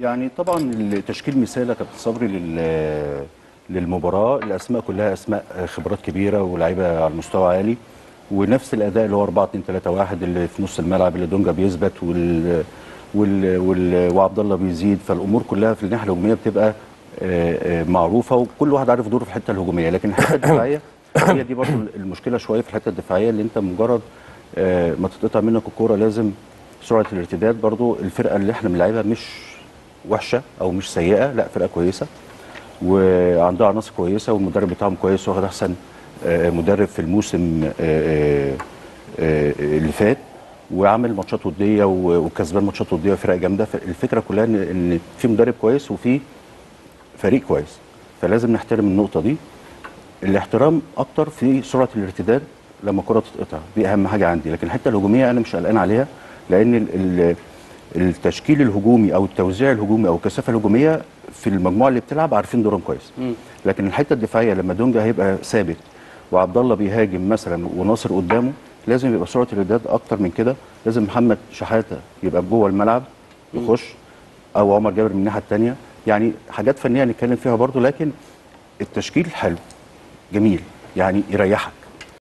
يعني طبعا تشكيل مثالي كابتن صبري للمباراه، الاسماء كلها اسماء خبرات كبيره ولاعيبه على مستوى عالي، ونفس الاداء اللي هو 4-2-3-1 اللي في نص الملعب اللي دونجا بيثبت وعبد الله بيزيد، فالامور كلها في الناحيه الهجوميه بتبقى معروفه وكل واحد عارف دوره في الحته الهجوميه، لكن الحته الدفاعيه هي دي برضه المشكله شويه في الحته الدفاعيه، اللي انت مجرد ما تتقطع منك الكوره لازم سرعه الارتداد. برضه الفرقه اللي احنا بنلعبها مش وحشه او مش سيئه، لا فرقه كويسه وعندها عناصر كويسه والمدرب بتاعهم كويس، واخد احسن مدرب في الموسم اللي فات، وعمل ماتشات وديه وكسبان ماتشات وديه وفرق جامده. الفكره كلها ان في مدرب كويس وفي فريق كويس، فلازم نحترم النقطه دي. الاحترام اكتر في سرعه الارتداد لما الكره تتقطع، دي اهم حاجه عندي، لكن الحته الهجوميه انا مش قلقان عليها، لان التشكيل الهجومي او التوزيع الهجومي او الكثافه الهجوميه في المجموعه اللي بتلعب عارفين دورهم كويس. لكن الحته الدفاعيه لما دونجا هيبقى ثابت وعبد الله بيهاجم مثلا وناصر قدامه، لازم يبقى سرعه الارتداد اكتر من كده. لازم محمد شحاته يبقى جوه الملعب يخش، او عمر جابر من الناحيه الثانيه، يعني حاجات فنيه نتكلم فيها برضو. لكن التشكيل حلو جميل يعني يريحك.